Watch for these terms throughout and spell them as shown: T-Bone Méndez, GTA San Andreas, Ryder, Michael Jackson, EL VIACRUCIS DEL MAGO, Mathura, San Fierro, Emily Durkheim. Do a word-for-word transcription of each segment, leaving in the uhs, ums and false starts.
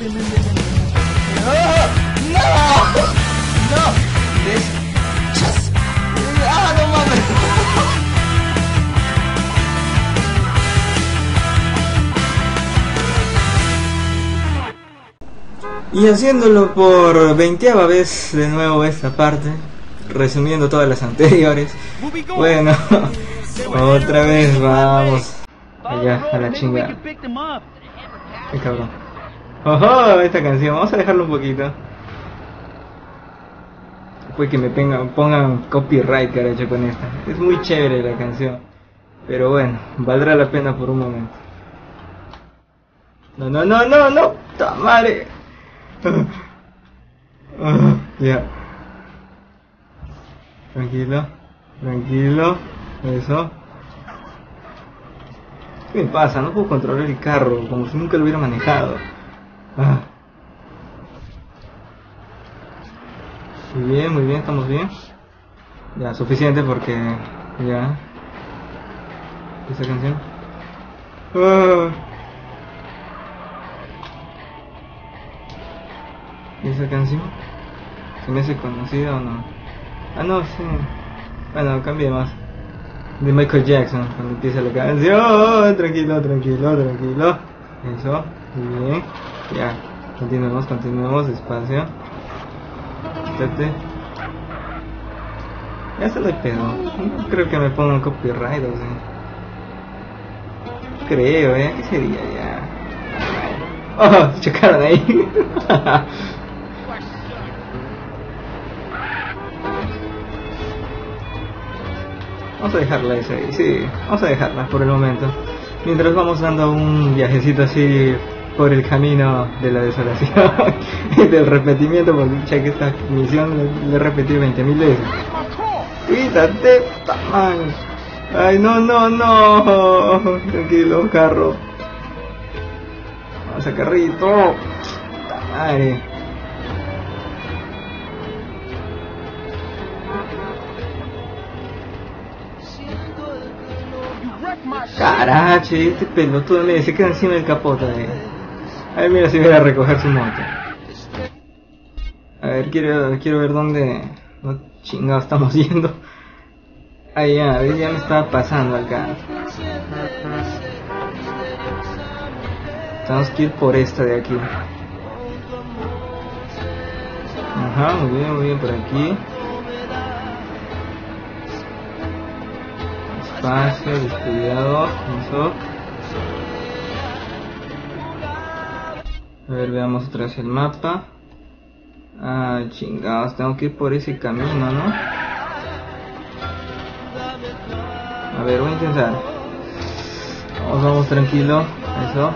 ven, ven, ven, ven. No, no, no. ¿Ves? Chas. Ah, no mames. Y haciéndolo por veinteava vez de nuevo esta parte, resumiendo todas las anteriores. Bueno, otra vez vamos allá a la chingada. Qué cabrón. Ojo, esta canción, vamos a dejarlo un poquito. Pues que me pongan, pongan copyright, carajo, con esta. Es muy chévere la canción, pero bueno, valdrá la pena por un momento. No, no, no, no, no, tamare. Uh, ya. Tranquilo, tranquilo, eso. ¿Qué me pasa? No puedo controlar el carro, como si nunca lo hubiera manejado. Ah. Muy bien, muy bien, estamos bien. Ya, suficiente porque... ya... esta canción... Ah. ¿Y esa canción? ¿Se me hace conocida o no? Ah, no, sí. Bueno, cambié más. De Michael Jackson, cuando empieza la canción. Tranquilo, tranquilo, tranquilo. Eso, muy bien. Ya, continuemos, continuemos, despacio. Quítate. Ya se le pedo. No creo que me pongan copyright, o sea. Creo, ¿eh? ¿Qué sería ya? Oh, se chocaron ahí. Vamos a dejarla esa ahí, sí, vamos a dejarla por el momento. Mientras vamos dando un viajecito así por el camino de la desolación y del repetimiento, porque ya que esta misión la he repetido veinte mil veces. ¡Quítate, man! ¡Ay, no, no, no! Tranquilo, carro. Vamos a carrito. ¡Madre! Carache, este pelotudo me se queda encima del capota de él. A ver, mira si voy a recoger su moto. A ver, quiero, quiero ver dónde... no chingados estamos yendo. Ahí ya, a ver, ya me estaba pasando acá. Tenemos que ir por esta de aquí. Ajá, muy bien, muy bien por aquí. Despacio, descuidado, eso. A ver, veamos otra vez el mapa. Ah, chingados, tengo que ir por ese camino, ¿no? A ver, voy a intentar. Vamos, vamos, tranquilo. Eso.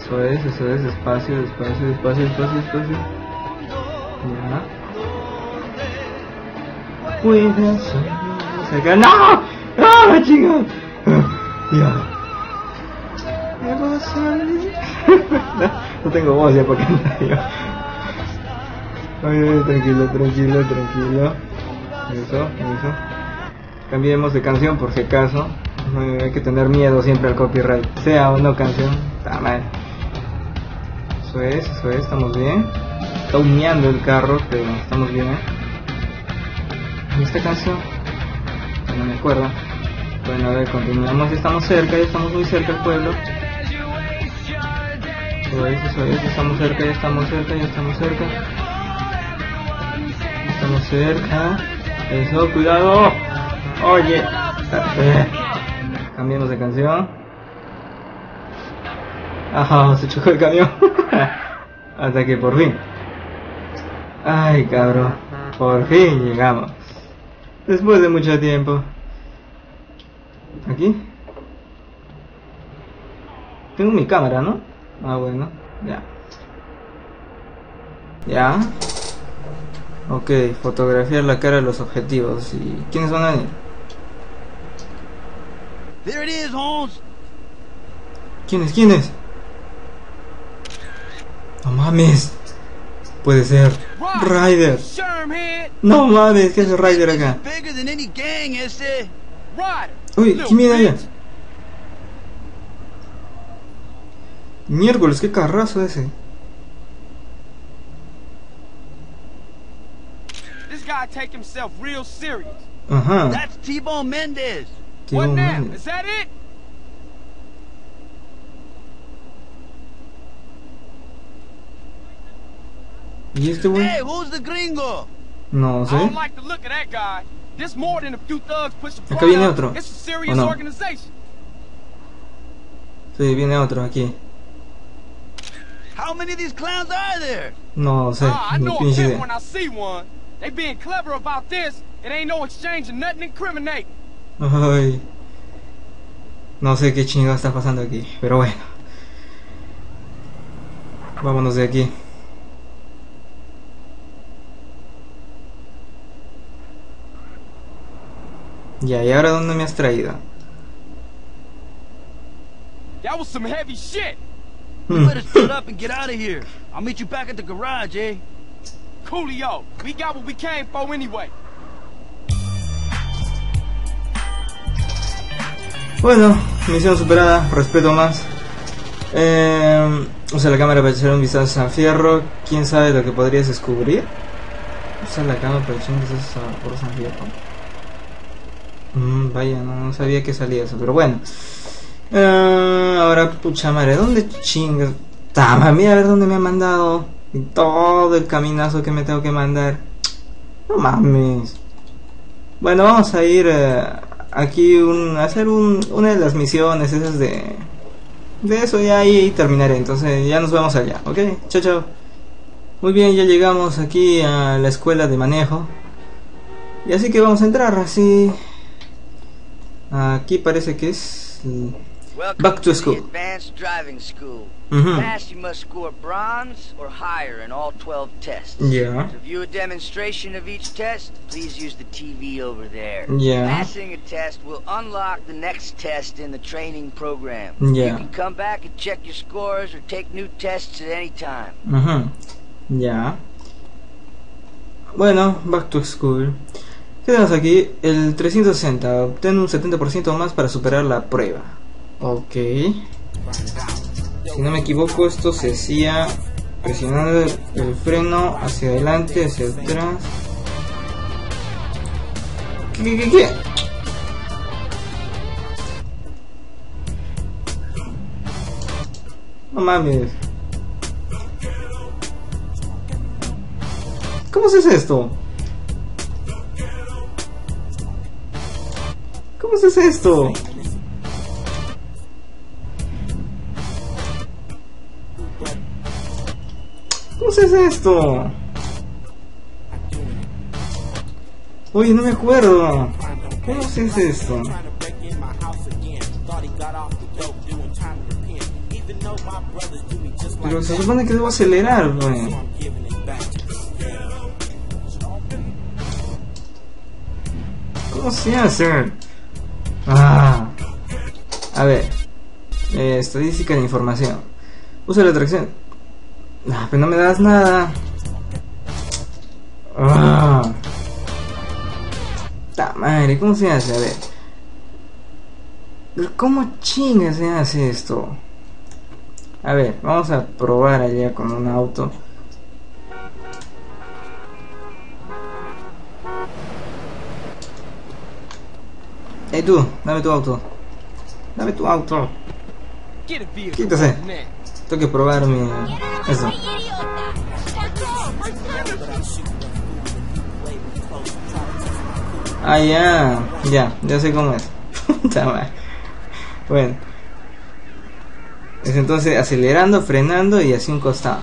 Eso es, eso es, despacio, despacio, despacio, despacio, despacio. Ya. Cuidado. Saca. ¡No! ¡Ah, chicos! Ya. No, no tengo voz ya porque no. Ay, tranquilo, tranquilo, tranquilo. Eso, eso. Cambiemos de canción por si acaso. Ay, hay que tener miedo siempre al copyright, sea o no canción. Está mal. Eso es, eso es, estamos bien. Está humeando el carro, pero estamos bien. ¿Y esta canción? No me acuerdo. Bueno, a ver, continuamos, ya estamos cerca, ya estamos muy cerca del pueblo. Eso es, eso es, ya estamos cerca, ya estamos cerca, ya estamos cerca. Ya estamos cerca. Eso, cuidado. Oye. Eh. Cambiamos de canción. Ajá, se chocó el camión. Hasta que por fin. Ay, cabrón. Por fin llegamos. Después de mucho tiempo. ¿Aquí? Tengo mi cámara, ¿no? Ah, bueno, ya. Ya. Ok, fotografiar la cara de los objetivos. ¿Y quiénes van a venir? ¿Quiénes? ¿Quiénes? ¡No mames! Puede ser Ryder. No mames, ¿qué hace Ryder acá? Uy, ¿quién viene allá? Miércoles, qué carrazo ese. guy take himself real serious. Ajá. That's T-Bone Méndez. What now? Is that it? ¿Y este güey? Hey, who's the gringo? No sé. I don't like the look of that guy. This more than a few thugs push the Acá viene otro. It's a serious organization. Sí, viene otro aquí. How many of these clowns are there? No sé. Ah, I know a bit when I see one. They being clever about this. It ain't no exchange and nothing incriminating. Ay. No sé qué chingado está pasando aquí, pero bueno. Vámonos de aquí. Ya, ¿y ahora dónde me has traído? That was some heavy shit. You better split up and get out of here. I'll meet you back at the garage, eh? Coolio, we got what we came for anyway. Bueno, misión superada, respeto más. Eh, usa la cámara para echar un vistazo a San Fierro. ¿Quién sabe lo que podrías descubrir? Usa la cámara para echar un vistazo a San Fierro. Mm, vaya, no, no sabía que salía eso, pero bueno. Eh, ahora, pucha madre, ¿dónde chingas? Tama, mira a ver dónde me ha mandado. Y todo el caminazo que me tengo que mandar. No mames. Bueno, vamos a ir... Eh, aquí un, hacer un, una de las misiones esas de de eso ya ahí terminaré, entonces ya nos vemos allá, ok, chao chao. Muy bien, ya llegamos aquí a la escuela de manejo y así que vamos a entrar así. Aquí parece que es Back to School. Yeah. To view a demonstration of each test, please use the T V over there. Yeah. Passing a test will unlock the next test in the training program. Yeah. You can come back and check your scores or take new tests at any time. Uh-huh. Yeah. Bueno, Back to School. ¿Qué tenemos aquí? El trescientos sesenta. Obtén un setenta por ciento más para superar la prueba. Ok. Si no me equivoco, esto se hacía presionando el, el freno hacia adelante, hacia atrás. ¿Qué, qué, qué, qué? No mames. ¿Cómo se hace esto? ¿Cómo se hace esto? ¿Qué es esto? Oye, no me acuerdo. ¿Cómo se hace esto? Pero se supone que debo acelerar, güey. ¿Cómo se hace? Ah. A ver. Eh, estadística de información. Usa la atracción. Nah, pero no me das nada. Ah. Ta madre, ¿cómo se hace? A ver. Pero ¿cómo chinga se hace esto? A ver, vamos a probar allá con un auto. Hey tú, dame tu auto. Dame tu auto. Quítase. Tengo que probar mi... eso. Ah, ya. Ya, ya sé cómo es. Bueno. Es entonces acelerando, frenando y hacia un costado.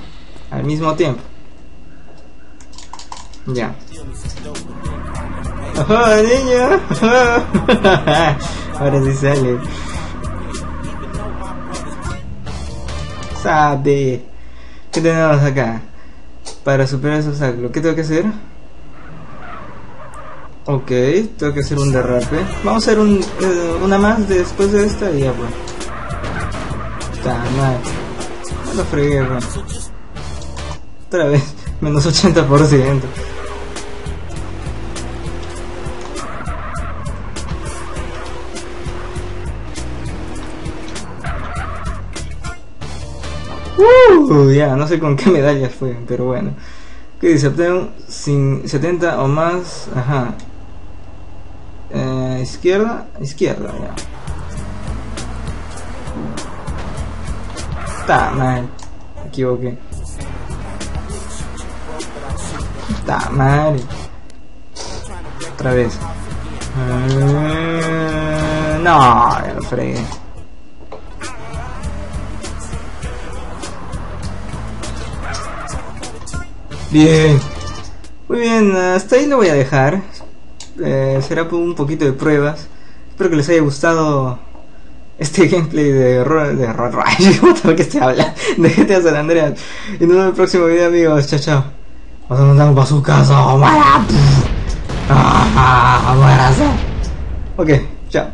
Al mismo tiempo. Ya. ¡Oh, niño! Ahora sí sale. Sabe. ¿Qué tenemos acá? Para superar ese obstáculo, ¿qué tengo que hacer? Ok, tengo que hacer un derrape. Vamos a hacer un, eh, una más después de esta y ya pues. Está mal. No lo fregué, bro. Otra vez, menos ochenta por ciento. Uh, ya, no sé con qué medallas fue, pero bueno. que dice obtén sin setenta o más. Ajá. Eh, izquierda, izquierda, ya. Está mal, me equivoqué. Está mal. Otra vez. Eh, no, ya lo fregué. Bien. Muy bien, hasta ahí lo voy a dejar. Eh, será un poquito de pruebas. Espero que les haya gustado este gameplay de Road de Road Rage, que se habla de G T A San Andreas. Y nos vemos en el próximo video, amigos. Chao, chao. Nos mandamos para su casa. Ok, chao.